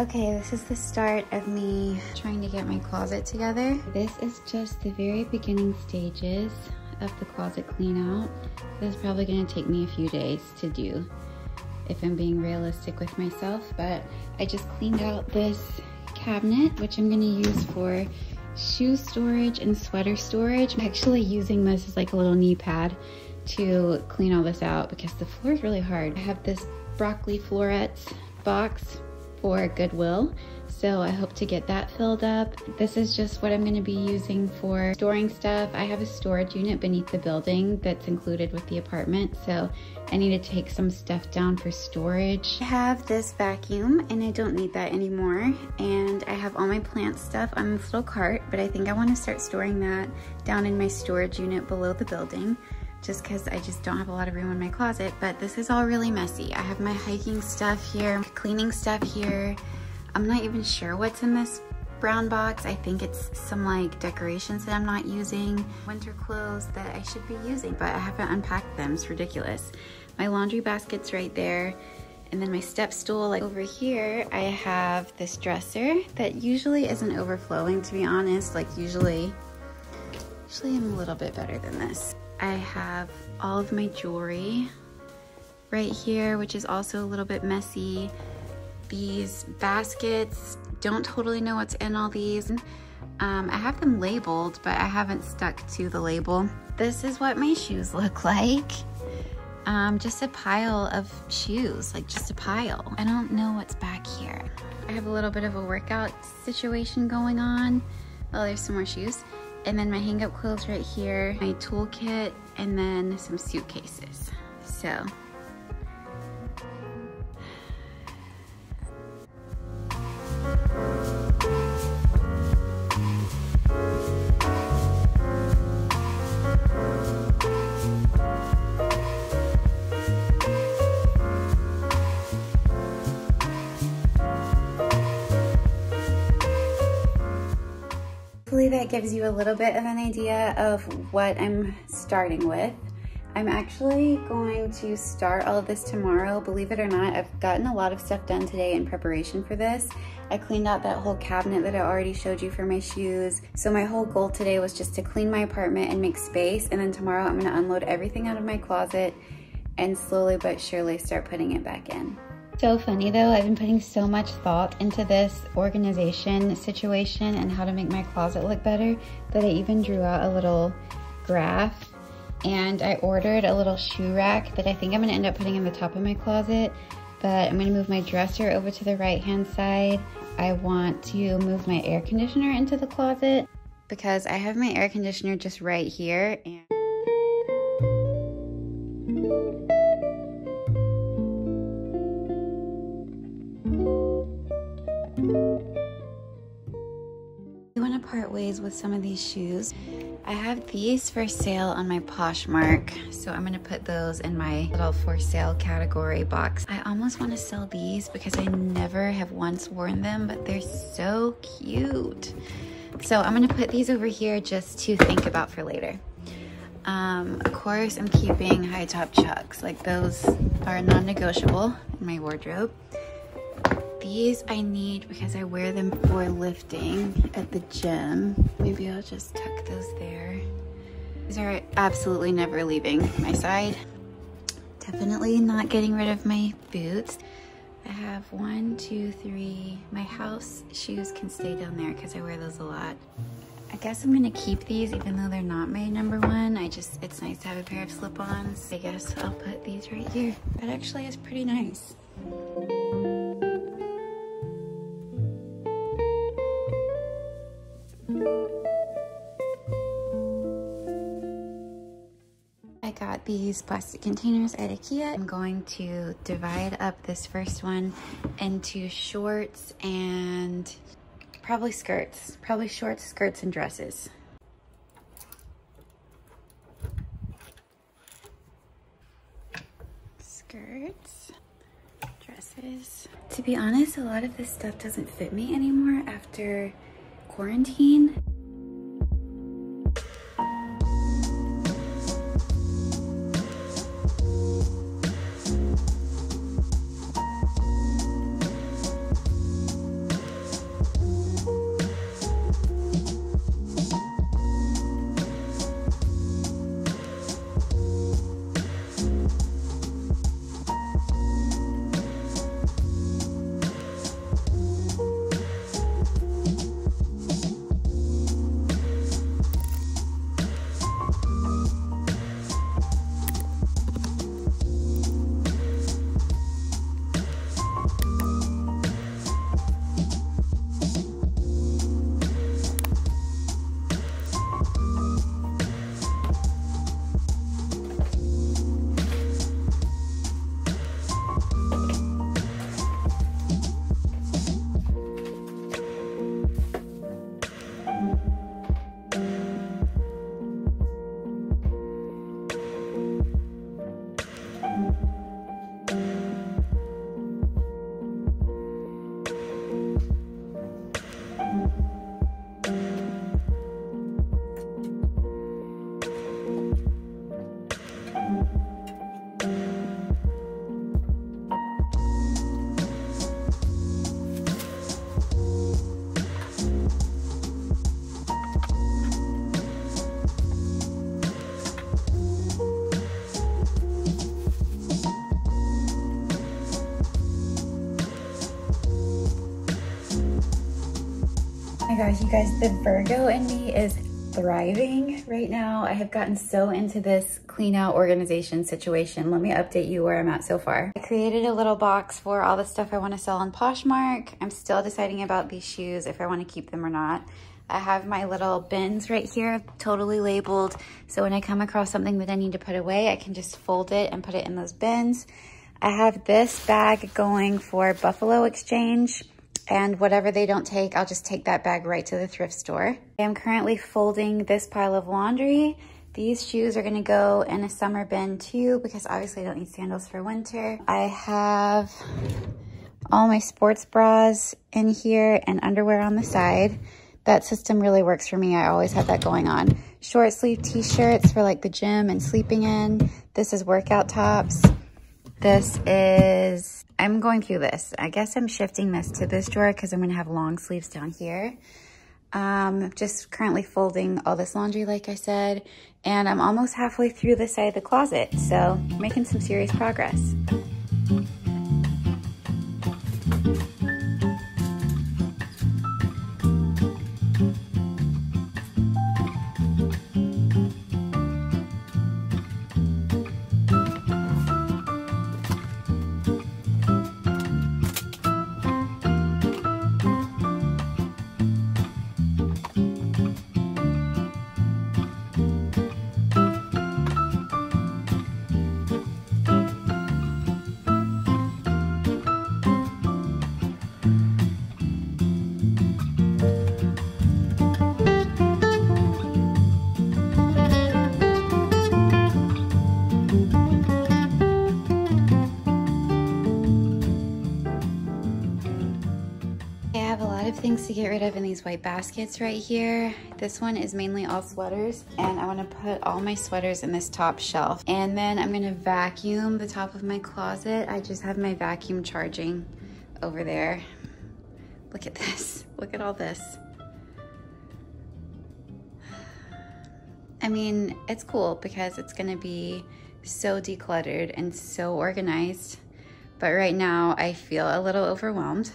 Okay, this is the start of me trying to get my closet together. This is just the very beginning stages of the closet clean out. This is probably gonna take me a few days to do if I'm being realistic with myself, but I just cleaned out this cabinet, which I'm gonna use for shoe storage and sweater storage. I'm actually using this as like a little knee pad to clean all this out because the floor is really hard. I have this broccoli florets box for Goodwill, so I hope to get that filled up. This is just what I'm gonna be using for storing stuff. I have a storage unit beneath the building that's included with the apartment, so I need to take some stuff down for storage. I have this vacuum and I don't need that anymore, and I have all my plant stuff on this little cart, but I think I wanna start storing that down in my storage unit below the building, just because I just don't have a lot of room in my closet. But this is all really messy. I have my hiking stuff here, cleaning stuff here. I'm not even sure what's in this brown box. I think it's some like decorations that I'm not using, winter clothes that I should be using, but I haven't unpacked them. It's ridiculous. My laundry basket's right there. And then my step stool, like over here, I have this dresser that usually isn't overflowing, to be honest. Like usually I'm a little bit better than this. I have all of my jewelry right here, which is also a little bit messy. These baskets, don't totally know what's in all these. I have them labeled, but I haven't stuck to the label. This is what my shoes look like. Just a pile of shoes, like just a pile. I don't know what's back here. I have a little bit of a workout situation going on. Oh, there's some more shoes. And then my hang-up clothes right here, my toolkit, and then some suitcases. So. That gives you a little bit of an idea of what I'm starting with. I'm actually going to start all of this tomorrow. Believe it or not, I've gotten a lot of stuff done today in preparation for this. I cleaned out that whole cabinet that I already showed you for my shoes. So my whole goal today was just to clean my apartment and make space, and then tomorrow I'm going to unload everything out of my closet and slowly but surely start putting it back in. So funny though, I've been putting so much thought into this organization situation and how to make my closet look better that I even drew out a little graph, and I ordered a little shoe rack that I think I'm gonna end up putting in the top of my closet, but I'm gonna move my dresser over to the right-hand side. I want to move my air conditioner into the closet because I have my air conditioner just right here. And part ways with some of these shoes. I have these for sale on my Poshmark, so I'm gonna put those in my little for sale category box. I almost want to sell these because I never have once worn them, but they're so cute. So I'm gonna put these over here just to think about for later. Of course, I'm keeping high top Chucks. Like those are non-negotiable in my wardrobe. These I need because I wear them for lifting at the gym. Maybe I'll just tuck those there. These are absolutely never leaving my side. Definitely not getting rid of my boots. I have 1, 2, 3. My house shoes can stay down there because I wear those a lot. I guess I'm gonna keep these even though they're not my number one. It's nice to have a pair of slip-ons. I guess I'll put these right here. That actually is pretty nice. I got these plastic containers at IKEA. I'm going to divide up this first one into shorts and probably skirts. Probably shorts, skirts, and dresses. Skirts, dresses. To be honest, a lot of this stuff doesn't fit me anymore after quarantine. gosh, you guys, the Virgo in me is thriving right now. I have gotten so into this clean out organization situation. Let me update you where I'm at so far. I created a little box for all the stuff I want to sell on Poshmark. I'm still deciding about these shoes, if I want to keep them or not. I have my little bins right here, totally labeled. So when I come across something that I need to put away, I can just fold it and put it in those bins. I have this bag going for Buffalo Exchange, and whatever they don't take, I'll just take that bag right to the thrift store. I'm currently folding this pile of laundry. These shoes are gonna go in a summer bin too, because obviously I don't need sandals for winter. I have all my sports bras in here and underwear on the side. That system really works for me. I always have that going on. Short sleeve t-shirts for like the gym and sleeping in. This is workout tops. This is, I'm going through this. I guess I'm shifting this to this drawer because I'm gonna have long sleeves down here. Just currently folding all this laundry, like I said, and I'm almost halfway through this side of the closet. So making some serious progress. Things to get rid of in these white baskets right here. This one is mainly all sweaters, and I want to put all my sweaters in this top shelf. And then I'm going to vacuum the top of my closet. I just have my vacuum charging over there. Look at this. Look at all this. I mean, it's cool because it's going to be so decluttered and so organized, but right now I feel a little overwhelmed.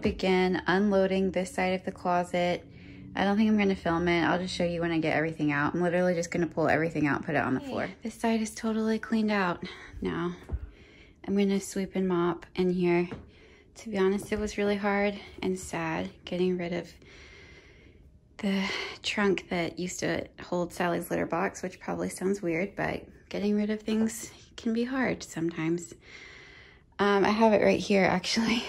Begin unloading this side of the closet. I don't think I'm going to film it. I'll just show you when I get everything out. I'm literally just going to pull everything out and put it on the floor. This side is totally cleaned out now. I'm going to sweep and mop in here. To be honest, it was really hard and sad getting rid of the trunk that used to hold Sally's litter box, which probably sounds weird, but getting rid of things can be hard sometimes. I have it right here actually.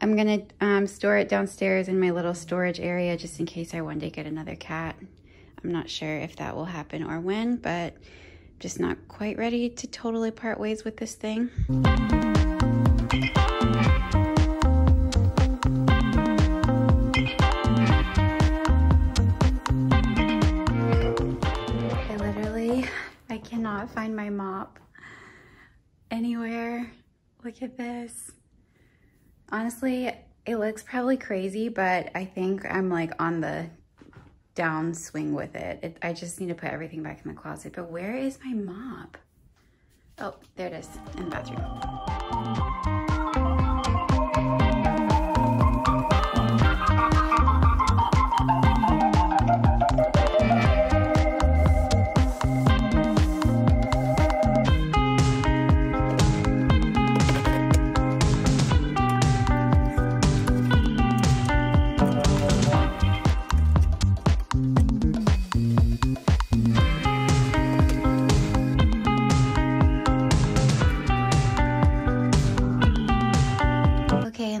I'm gonna store it downstairs in my little storage area just in case I one day get another cat. I'm not sure if that will happen or when, but I'm just not quite ready to totally part ways with this thing. I cannot find my mop anywhere. Look at this. Honestly, it looks probably crazy, but I think I'm like on the downswing with it. I just need to put everything back in the closet. But where is my mop? Oh, there it is in the bathroom.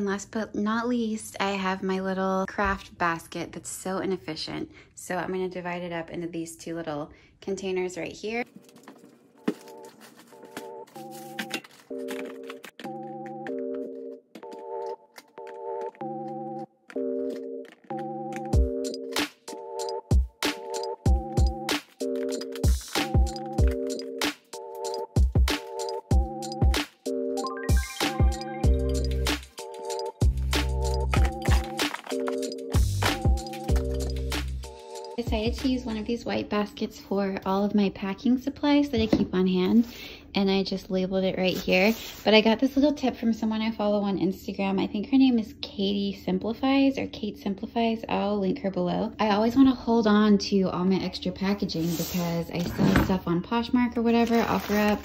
Last but not least, I have my little craft basket that's so inefficient. So I'm going to divide it up into these two little containers right here. decided to use one of these white baskets for all of my packing supplies that I keep on hand, and I just labeled it right here. But I got this little tip from someone I follow on Instagram. I think her name is Katie Simplifies or Kate Simplifies. I'll link her below. I always want to hold on to all my extra packaging because I sell stuff on Poshmark or whatever, OfferUp,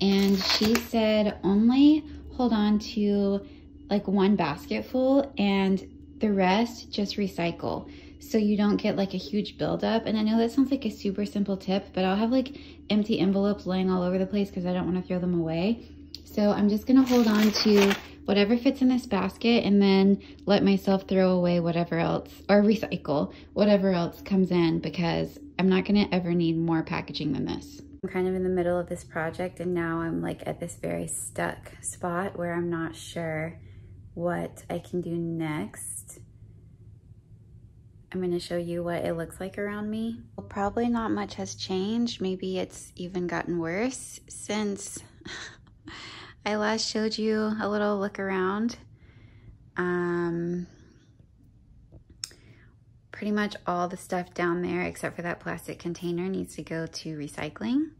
and she said only hold on to like one basket full and the rest just recycle, so you don't get like a huge buildup. And I know that sounds like a super simple tip, but I'll have like empty envelopes laying all over the place because I don't want to throw them away. So I'm just going to hold on to whatever fits in this basket and then let myself throw away whatever else, or recycle whatever else comes in, because I'm not going to ever need more packaging than this. I'm kind of in the middle of this project and now I'm like at this very stuck spot where I'm not sure what I can do next. I'm going to show you what it looks like around me. Well, probably not much has changed. Maybe it's even gotten worse since I last showed you a little look around. Pretty much all the stuff down there except for that plastic container needs to go to recycling.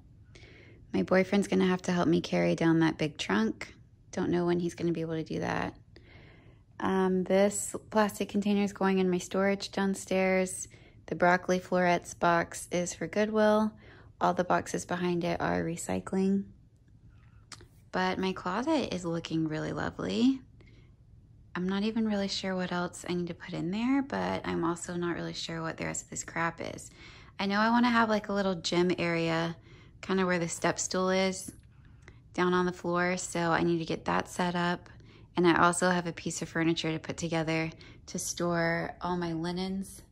My boyfriend's going to have to help me carry down that big trunk. Don't know when he's going to be able to do that. This plastic container is going in my storage downstairs. The broccoli florets box is for Goodwill. All the boxes behind it are recycling. But my closet is looking really lovely. I'm not even really sure what else I need to put in there, but I'm also not really sure what the rest of this crap is. I know I want to have like a little gym area, kind of where the step stool is, down on the floor, so I need to get that set up. And I also have a piece of furniture to put together to store all my linens,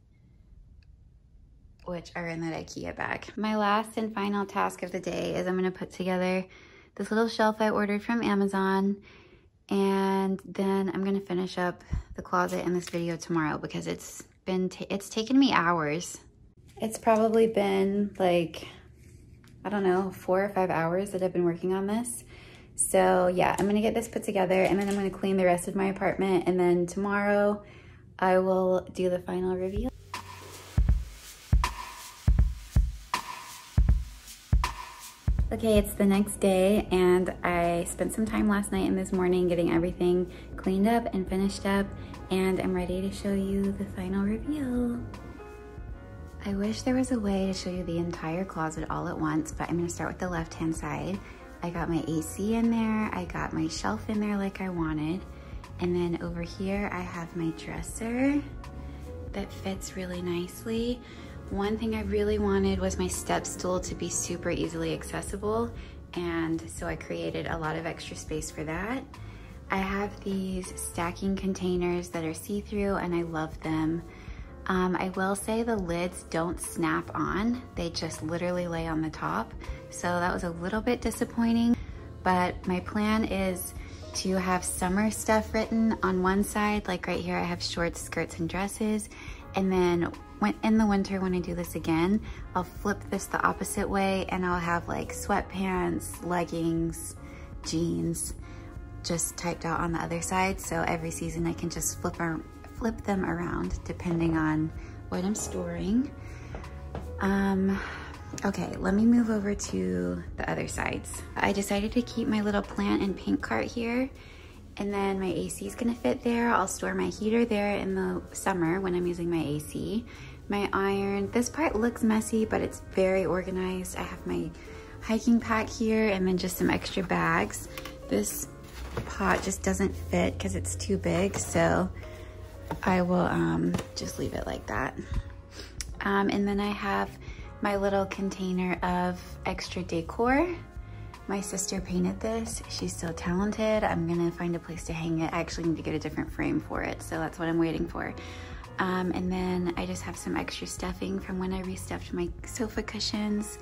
which are in that IKEA bag. My last and final task of the day is I'm gonna put together this little shelf I ordered from Amazon, and then I'm gonna finish up the closet in this video tomorrow because it's taken me hours. It's probably been like, I don't know, 4 or 5 hours that I've been working on this. So yeah, I'm going to get this put together and then I'm going to clean the rest of my apartment, and then tomorrow I will do the final reveal. Okay, it's the next day and I spent some time last night and this morning getting everything cleaned up and finished up, and I'm ready to show you the final reveal. I wish there was a way to show you the entire closet all at once, but I'm going to start with the left-hand side. I got my AC in there, I got my shelf in there like I wanted, and then over here I have my dresser that fits really nicely. One thing I really wanted was my step stool to be super easily accessible, and so I created a lot of extra space for that. I have these stacking containers that are see-through and I love them. I will say the lids don't snap on, they just literally lay on the top. So that was a little bit disappointing, but my plan is to have summer stuff written on one side, like right here I have shorts, skirts, and dresses. And then in the winter when I do this again, I'll flip this the opposite way and I'll have like sweatpants, leggings, jeans, just typed out on the other side. So every season I can just flip them around depending on what I'm storing. Okay, let me move over to the other sides. I decided to keep my little plant and pink cart here, and then my AC is gonna fit there. I'll store my heater there in the summer when I'm using my AC. My iron, this part looks messy, but it's very organized. I have my hiking pack here and then just some extra bags. This pot just doesn't fit because it's too big, so I will just leave it like that. And then I have my little container of extra decor. My sister painted this. She's so talented. I'm gonna find a place to hang it. I actually need to get a different frame for it, so that's what I'm waiting for. And then I just have some extra stuffing from when I restuffed my sofa cushions.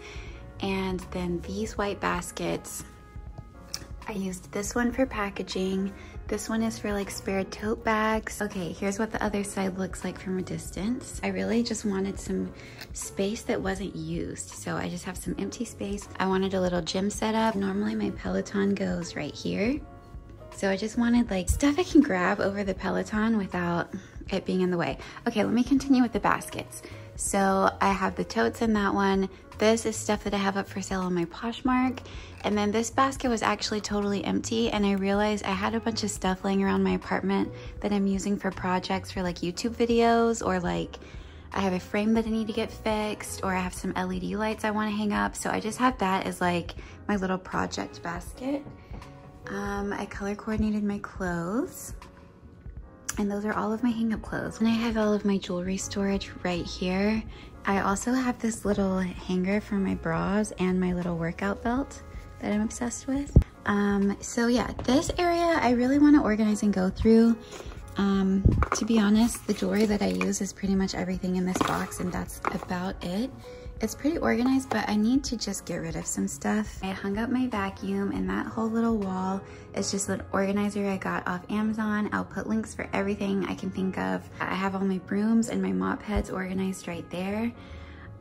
And then these white baskets. I used this one for packaging. This one is for like spare tote bags. Okay, here's what the other side looks like from a distance. I really just wanted some space that wasn't used, so I just have some empty space. I wanted a little gym set up. Normally my Peloton goes right here. So I just wanted like stuff I can grab over the Peloton without it being in the way. Okay, let me continue with the baskets. So I have the totes in that one. This is stuff that I have up for sale on my Poshmark. And then this basket was actually totally empty, and I realized I had a bunch of stuff laying around my apartment that I'm using for projects for like YouTube videos, or like I have a frame that I need to get fixed, or I have some LED lights I want to hang up. So I just have that as like my little project basket. I color coordinated my clothes. And those are all of my hang-up clothes. And I have all of my jewelry storage right here. I also have this little hanger for my bras and my little workout belt that I'm obsessed with. So yeah, this area I really want to organize and go through. To be honest, the jewelry that I use is pretty much everything in this box, and that's about it. It's pretty organized, but I need to just get rid of some stuff. I hung up my vacuum, and that whole little wall is just an organizer I got off Amazon. I'll put links for everything I can think of. I have all my brooms and my mop heads organized right there.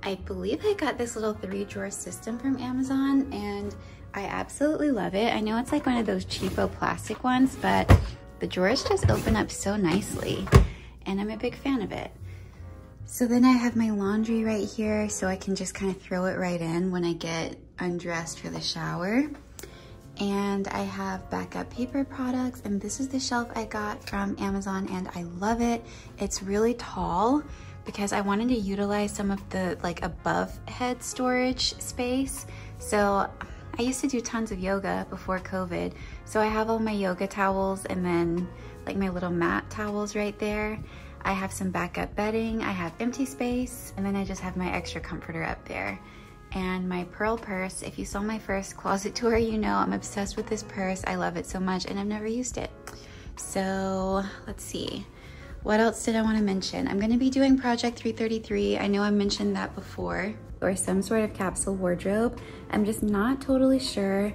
I believe I got this little 3-drawer system from Amazon, and I absolutely love it. I know it's like one of those cheapo plastic ones, but the drawers just open up so nicely, and I'm a big fan of it. So then I have my laundry right here, so I can just kind of throw it right in when I get undressed for the shower. And I have backup paper products, and this is the shelf I got from Amazon, and I love it. It's really tall because I wanted to utilize some of the like above head storage space. So I used to do tons of yoga before COVID, so I have all my yoga towels and then like my little mat towels right there. I have some backup bedding, I have empty space, and then I just have my extra comforter up there. And my pearl purse, if you saw my first closet tour, you know I'm obsessed with this purse. I love it so much, and I've never used it. So let's see, what else did I want to mention? I'm gonna be doing Project 333. I know I mentioned that before, or some sort of capsule wardrobe. I'm just not totally sure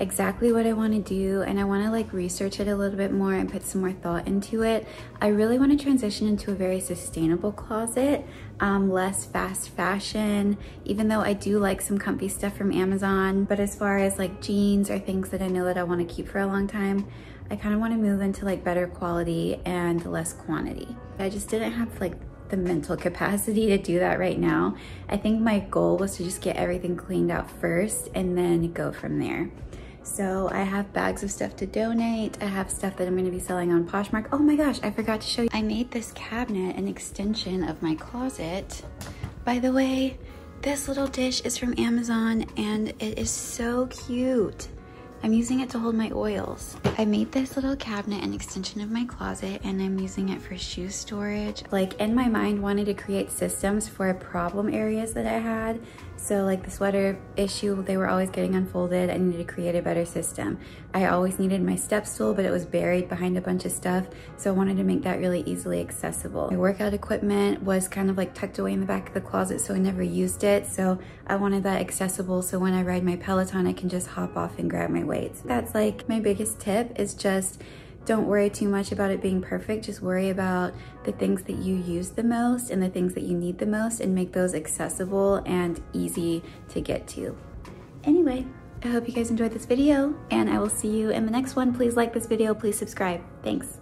exactly what I want to do, and I want to like research it a little bit more and put some more thought into it. I really want to transition into a very sustainable closet, less fast fashion, even though I do like some comfy stuff from Amazon. But as far as like jeans or things that I know that I want to keep for a long time, I kind of want to move into like better quality and less quantity. I just didn't have like the mental capacity to do that right now. I think my goal was to just get everything cleaned out first and then go from there. So I have bags of stuff to donate. I have stuff that I'm going to be selling on Poshmark. Oh my gosh, I forgot to show you. I made this cabinet an extension of my closet. By the way, this little dish is from Amazon, and it is so cute. I'm using it to hold my oils. I made this little cabinet an extension of my closet, and I'm using it for shoe storage. Like in my mind, wanted to create systems for problem areas that I had. So like the sweater issue, they were always getting unfolded. I needed to create a better system. I always needed my step stool, but it was buried behind a bunch of stuff. So I wanted to make that really easily accessible. My workout equipment was kind of like tucked away in the back of the closet, so I never used it. So I wanted that accessible, so when I ride my Peloton, I can just hop off and grab my weight. That's like my biggest tip, is just don't worry too much about it being perfect. Just worry about the things that you use the most and the things that you need the most, and make those accessible and easy to get to. Anyway, I hope you guys enjoyed this video, and I will see you in the next one. Please like this video, please subscribe. Thanks.